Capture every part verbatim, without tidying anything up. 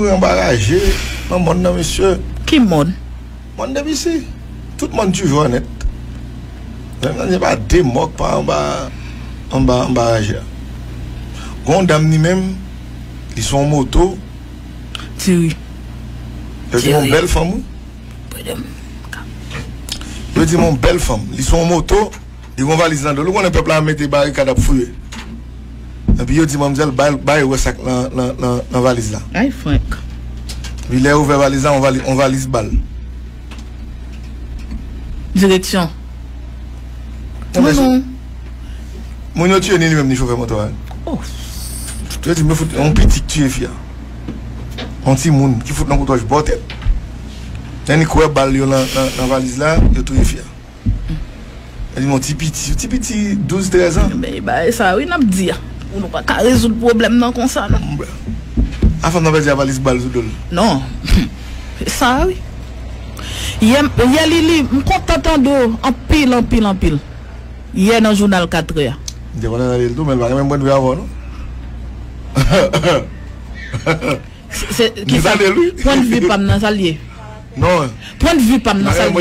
mourir embarrassé dans le monde, monsieur. Qui monde? Monde de ici. Tout le monde du jour net. Il n'y a pas de moque par en bas embarrassé. Quand dame ni même, ils sont en moto. Oui. Parce que mon belle femme. Je dis mon belle femme, ils sont en moto, ils vont valiser dans l'eau. On a peuple à mettre des barricades à fouiller. Et puis, je dis, mademoiselle, baille ou sac dans la valise là. Aïe, Franck. Il est ouvert valise là, on valise balle. Direction. Non, non. Mon autre, tu es ni lui-même, ni chauffeur moto. Oh. Je dis, on petit tu es fier. On dit, mon qui fout dans le couteau, je botte. Quand il couvre balle dans la valise là, je suis fier. Elle dit, mon petit petit, petit petit, douze treize ans. Mais ça, oui, n'a pas dit. On n'a pas qu'à résoudre le problème non comme ça. Avant de dire valise balle sous non. Ça oui. Hier Lili, je suis content en pile, en pile, en pile. Hier dans le journal quatre heures. Je vais aller le tout, mais je vais même pas le avant. C'est qui ça? Point de vue pas dans salier. Non. Point de vue pas dans salier.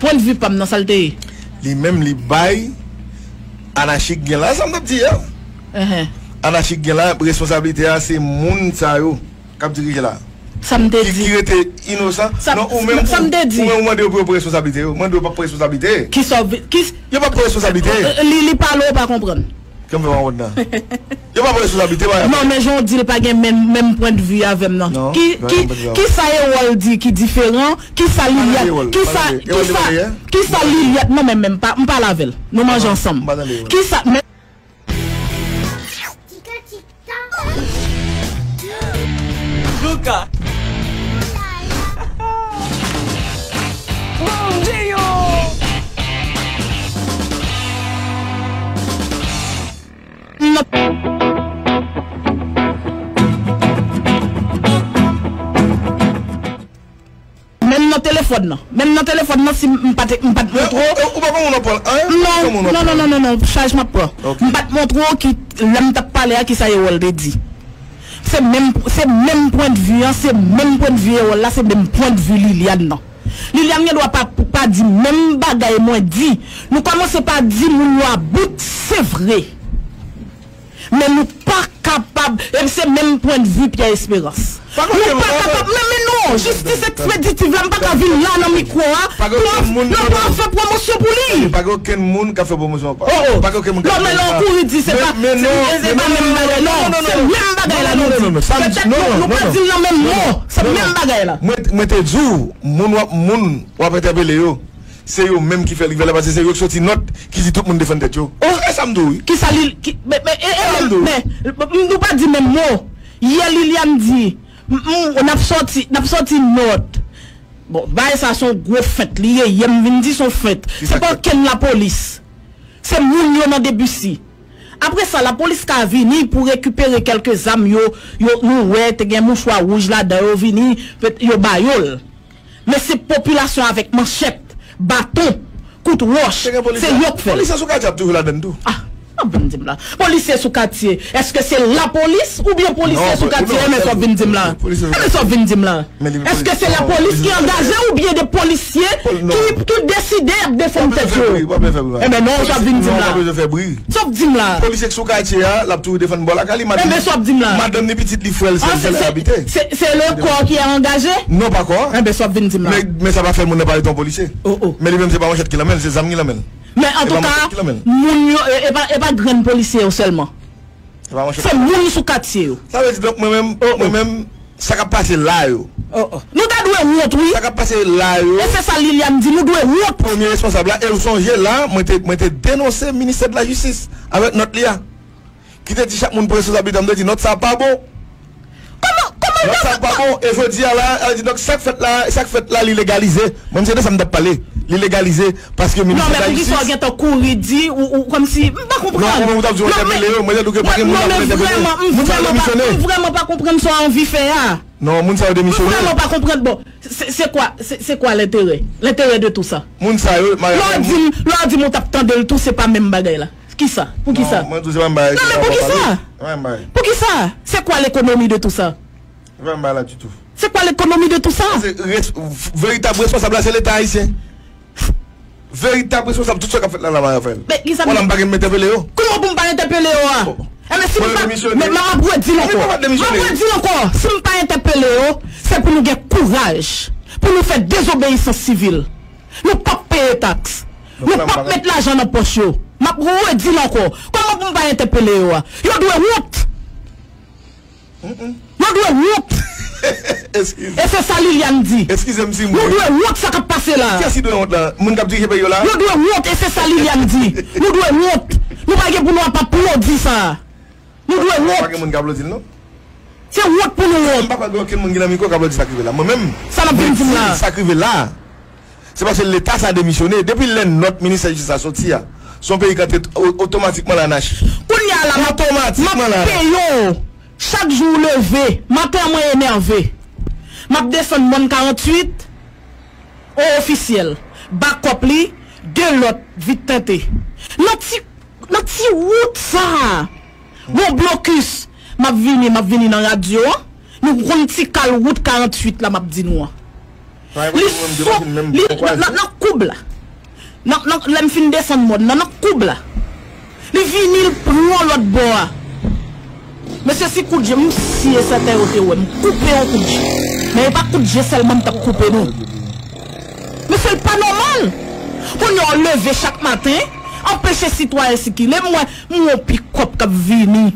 Point de vue pas dans saleté. Les mêmes les bails anarchiques bien là, ça me dit. Anarchique la responsabilité c'est moun sa yo k'ap dirige là. Ça me dit. Qui était innocent. Non ou même ça me dit. Ou même de responsabilité, moi de pas responsabilité. Qui qui yo pas responsabilité. Li li parle pas comprendre. Comme on va dedans. Yo pas responsabilité. Non mais j'en dis pas gain même même point de vue avec non. Qui qui qui ça yo dit qui différent, qui ça lui qui ça qui ça lui non même même pas on parle avec. Nous mangeons ensemble. Qui ça Luca Wow Gio Même nos téléphones Même nos téléphones non si m'pat m'pat trop Non non non non non non charge ma pas m'pat trop qui l'aime t'a parlé qui ça y est already c'est même c'est même point de vue c'est même point de vue là c'est même point de vue Liliane non Liliane ne doit pas pas dire même bagaille moi dit nous commençons pas dire nous à bout c'est vrai mais nous pas capable et c'est même point de vue Pierre Espérance nous pas capable mais non justice expéditive là pas capable là dans micro là pour faire promotion pour lui pas aucun monde qui a fait promotion pas aucun monde non mais là on dit c'est pas mais non c'est pas même bagaille non c'est même bagaille là non non nous pas dire la même mot c'est même bagaille là moi moi te dis monde monde on va t'appeler yo c'est eux même qui fait rival parce que c'est eux qui sortent note qui dit tout le monde défend tête yo oh ça me dit qui salue mais mais nous pas dit même mot hier Liliane dit on a sorti on a sorti note bon bah ça sont gros fêtes lié hier me dit son fête c'est pas qu'elle la police c'est moun yo dans Debussy après ça la police qui a venu pour récupérer quelques âmes yo yo nous ouais te gen mouchoir rouge là dedans yo vini yo bayol mais c'est population avec manchette bâton, coup de roche, c'est yok fait. Police sous quartier toujours la donne tout. Ah, ah ben dim là. Police sous quartier, est-ce que c'est la police ou bien police sous quartier mais ça vinn dim là. Mais ça vinn dim là. Est-ce que c'est la police qui est engagée ou bien des policiers qui qui décident de défendre tête yo. Eh ben non, ça vinn dim là. Sauf dim là. Police sous quartier là toujours défendre bon la cali madame. Mais sauf dim là. Madame ni petite li frèl c'est habité. C'est c'est le corps qui est engagé? Non pas corps. Eh ben sauf vinn dim là. Mais ça va faire mon parler ton policier. Mais lui même c'est pas manchette qui l'amène, c'est zam qui l'amène. Mais en tout cas, moun yo et pas et pas grand policier seulement. C'est moun sous quartier. Ça veut dire donc moi même moi même ça qu'a passé là yo. Oh oh. Nous ta doit honte oui. Ça qu'a passé là yo. Et c'est ça Liliane dit nous doit honte premier responsable là et songer là moi t'ai moi t'ai dénoncé ministère de la justice avec notre lia. Qui te dit chaque monde responsable me dit notre ça pas bon. Comment comment ça pas bon et je dis là dit donc ça fait là ça fait là l'illégaliser. Moi c'est de ça me parler. L'illégaliser parce que non mais qui soit gâteau courir dit ou comme si pas comprendre non mais vraiment vraiment pas comprendre soit envie faire non moun ça démissionner vraiment pas comprendre bon c'est quoi c'est quoi l'intérêt l'intérêt de tout ça moun ça l'on dit l'on dit mon tap tande tout c'est pas même bagaille là qui ça pour qui ça non mais pour qui ça pour qui ça c'est quoi l'économie de tout ça C'est quoi l'économie de tout ça? Véritable responsable, c'est l'État haïtien. Véritable responsable, tout ce qu'a fait là, là-bas, mais ils savent. On n'a pas interpellé. Comment vous ne pas interpellé? Si vous ne pas démissionner encore, si vous ne pas interpellé, c'est pour nous donner courage, pour nous faire désobéissance civile. Nous ne pouvons pas payer taxes. Nous ne pouvons pas mettre l'argent dans la poche. Je vous dis encore, comment vous ne pas interpellé? Vous devez honte. Nous devons route. Et c'est ça Liliane dit. Excusez-moi si vous. Nous devons route ça qui passe là. Qu'est-ce qui donne honte là? Mon cap dit que paye là. Nous devons route et c'est ça Liliane dit. Nous devons route. Nous pas que pour nous pas pour dire ça. Nous devons route. Pas que mon cap dit non. C'est route pour nous. On pas que mon ami quoi cap dit ça qui là. Moi même. Ça l'a bien dit là. Ça qui là. C'est parce que l'État ça a démissionné depuis l'un notre ministre qui ça sorti là. Son pays quand est automatiquement la nache. On y a la automatiquement la. Chaque jour levé, matin moi énervé. M'a descend mon quarante-huit au officiel. Back-up li de l'autre vite tenté. L'autre l'autre route ça. Mon blocus, m'a vini, m'a vini dans radio, nous prend petit cal route quarante-huit là m'a dit nous. Li nan coupe là. Nan nan l'aime fin descend mon nan coupe là. Li vini le prend l'autre bois. Monsieur Sikoudje, je suis certain que je coupé un coup de jeu. Mais pas coup de jeu seulement que coupé nous. Mais c'est pas normal. On a levé chaque matin, empêcher les citoyens qui les moins, mon pick-up qui vient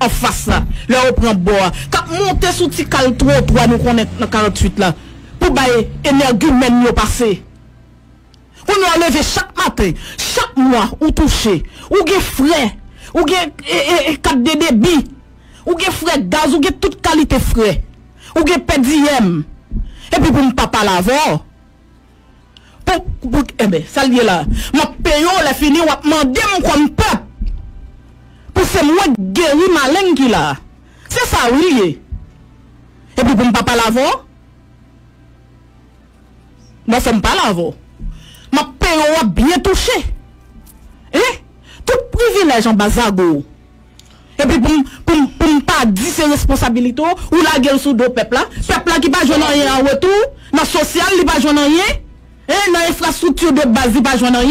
en face là, là on prend bois. Quand monter sous petit cal trois trois nous connaît dans quarante-huit là, pour bailler énergie même nous passer. On a levé chaque matin, chaque mois, ou touché, ou gain frais, ou gain quatre de débit. Ou ge frais gaz, ou ge toute qualité frais. Ou ge pédiem. Et puis pour me papa l'avoir. Pour, pour, eh ben, ça lié là. Mon payo la fini, ou a demandé mon comme peuple. Pour c'est moi guéri malin qui là. C'est ça, oui. Et puis pour me papa l'avoir. Moi, ça me pas l'avoir. Mon payo a bien touché. Eh? Tout privilège en basago. Et puis pour ne pas dire ses responsabilités, ou la guerre sous deux peuples, peuple qui ne va pas rien en retour, dans le social, il ne va pas rien, et dans l'infrastructure de base, il ne va pas rien.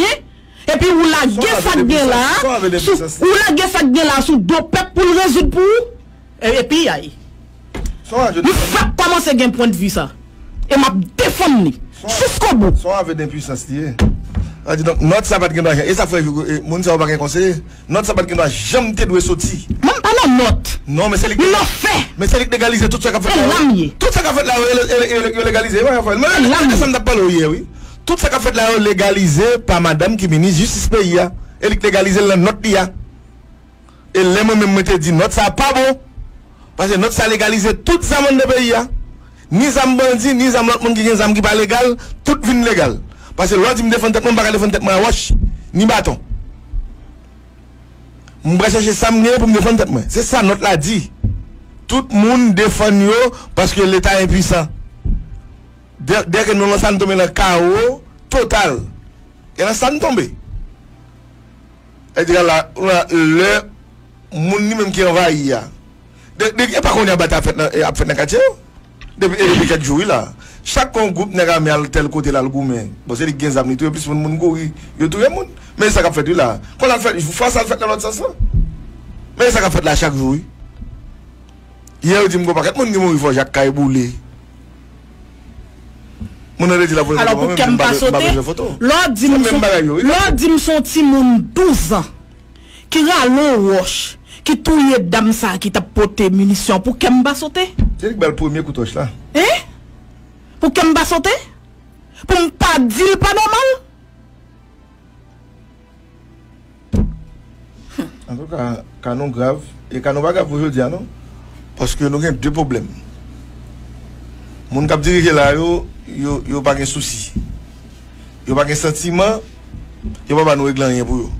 Et puis ou la guerre ça guerre là, ou la guerre ça guerre là sous deux peuples pour le résoudre pour. Et puis aïe. Nous faisons commencer à un point de vue ça. Et m'a défendu jusqu'au bout. Soit avec d'impuissance liée. Donc, notre sabat qui doit. Et ça fait mon sabat qui est conseillé. Notre sabat qui doit jamais te sortir. Même pas la note. Non, mais c'est le fait. Mais c'est légaliser tout ce qu'a fait. Tout ce qu'a fait là, légaliser. Tout ce qu'a fait là, légalisé par madame qui ministre justice pays. Elle légalise la note. Et les mêmes me dit note, ça pas bon. Parce que note, ça légalise tout ça monde de pays. Ni ça bandit, ni ça l'autre monde qui est qui pas légal, tout vient légal. Parce que l'autre me défend tête, je ne vais pas défendre tête, je wash, ni bâton. Je vais chercher ça pour me défendre tête. C'est ça, notre l'a dit. Tout le monde défend parce que l'État est impuissant. Dès que nous sommes tombés dans le chaos total, et nous sommes tombés. Et là, le monde même qui envahit. Et par contre, on a battu à faire dans le quartier. Depuis quelques jours, là. Chaque groupe n'a pas mis à tel côté là le gourmet. Bon, c'est les quinze amis, tout le plus, mon gourri, tout le monde. Mais ça qu'a fait là. Quand on fait, il faut faire ça, le fait dans l'autre sens là. Mais ça qu'a fait là chaque jour. Hier, je dis, mon paquet, mon gourri, il faut Jacques Kaïboulé. Mon allé dit la voix de la voix de la voix de la voix de la voix de la voix de la qui touille dame ça qui t'a porté munitions pour qu'elle m'a sauté. C'est le premier coup de là. Eh? Pour qu'elle m'a sauté? Pour me pas dire pas normal? En tout cas, canon grave et canon pas grave aujourd'hui, non? Parce que nous avons deux problèmes. Mon cap dirige là, yo yo pas de souci. Yo pas de sentiment, yo pas nous régler rien pour eux.